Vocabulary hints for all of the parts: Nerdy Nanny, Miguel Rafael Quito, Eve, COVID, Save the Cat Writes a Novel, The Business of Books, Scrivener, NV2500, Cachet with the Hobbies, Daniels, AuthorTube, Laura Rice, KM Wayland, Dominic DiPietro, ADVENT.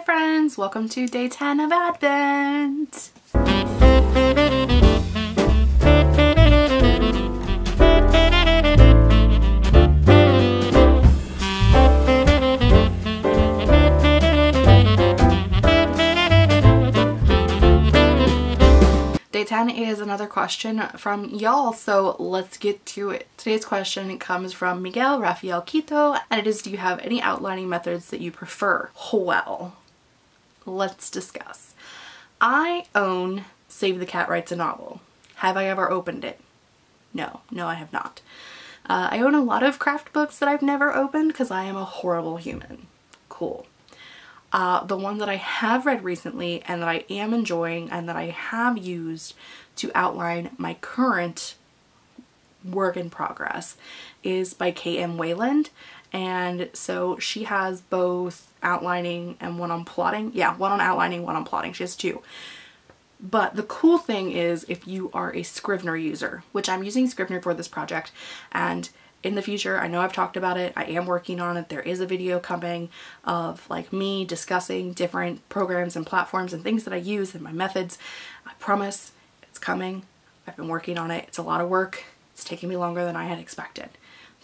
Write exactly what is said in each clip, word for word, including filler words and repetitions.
Hi friends, welcome to day ten of Advent! Day ten is another question from y'all, so let's get to it. Today's question comes from Miguel Rafael Quito, and it is, do you have any outlining methods that you prefer? Well, let's discuss. I own Save the Cat Writes a Novel. Have I ever opened it? No, no I have not. Uh, I own a lot of craft books that I've never opened because I am a horrible human. Cool. Uh, the one that I have read recently and that I am enjoying and that I have used to outline my current work in progress is by K M Wayland, and so she has both outlining and one on plotting. Yeah, one on outlining, one on plotting. She has two. But the cool thing is if you are a Scrivener user, which I'm using Scrivener for this project, and in the future, I know I've talked about it, I am working on it, there is a video coming of like me discussing different programs and platforms and things that I use and my methods. I promise it's coming. I've been working on it. It's a lot of work. It's taking me longer than I had expected,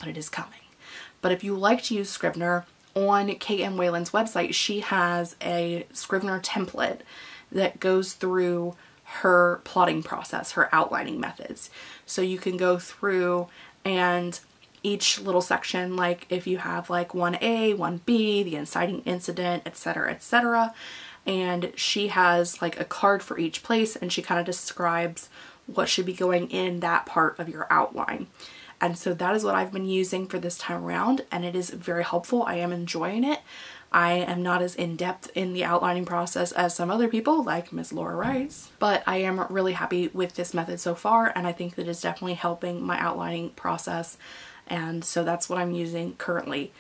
but it is coming. But if you like to use Scrivener, on K M Wayland's website, she has a Scrivener template that goes through her plotting process, her outlining methods. So you can go through and each little section, like if you have like one A, one B, the inciting incident, etc, et cetera. And she has like a card for each place and she kind of describes what should be going in that part of your outline. And so that is what I've been using for this time around, and it is very helpful. I am enjoying it. I am not as in-depth in the outlining process as some other people like Miss Laura Rice, but I am really happy with this method so far, and I think that it's definitely helping my outlining process. And so that's what I'm using currently.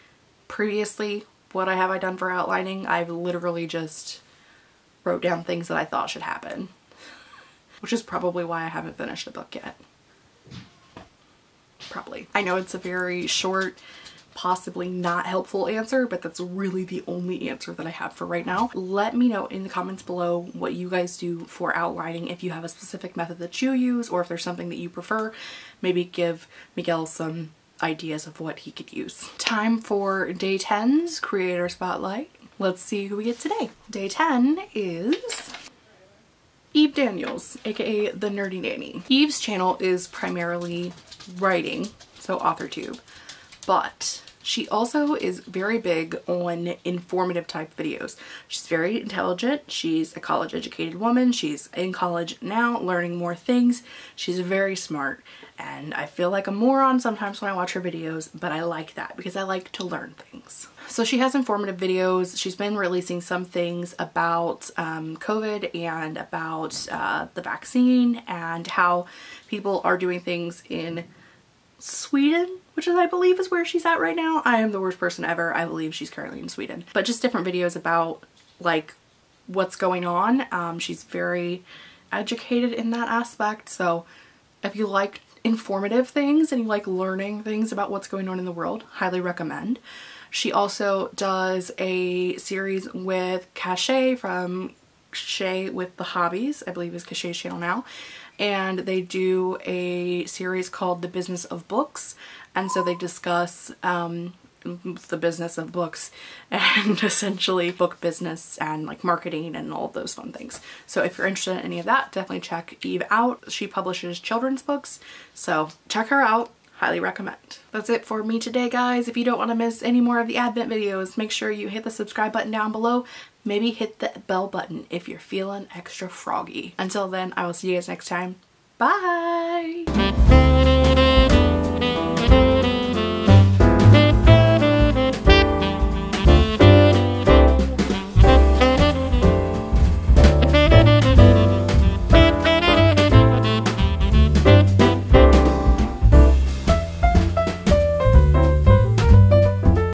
Previously, what I have I done for outlining? I've literally just wrote down things that I thought should happen, which is probably why I haven't finished the book yet. Probably. I know it's a very short, possibly not helpful answer, but that's really the only answer that I have for right now. Let me know in the comments below what you guys do for outlining, if you have a specific method that you use or if there's something that you prefer. Maybe give Miguel some ideas of what he could use. Time for day ten's Creator Spotlight. Let's see who we get today. Day ten is Eve Daniels, aka the Nerdy Nanny. Eve's channel is primarily writing, so AuthorTube, but she also is very big on informative type videos. She's very intelligent. She's a college educated woman. She's in college now, learning more things. She's very smart, and I feel like a moron sometimes when I watch her videos, but I like that because I like to learn things. So she has informative videos. She's been releasing some things about um, COVID and about uh, the vaccine and how people are doing things in Sweden, which is, I believe, is where she's at right now. I am the worst person ever. I believe she's currently in Sweden. But just different videos about like what's going on. Um, she's very educated in that aspect. So if you like informative things and you like learning things about what's going on in the world, highly recommend. She also does a series with Cachet from Cachet with the Hobbies, I believe is Cachet's channel now, and they do a series called The Business of Books, and so they discuss um, the business of books and essentially book business and like marketing and all those fun things. So if you're interested in any of that, definitely check Eve out. She publishes children's books, so check her out. Highly recommend. That's it for me today, guys. If you don't want to miss any more of the Advent videos, make sure you hit the subscribe button down below. Maybe hit the bell button if you're feeling extra froggy. Until then, I will see you guys next time. Bye!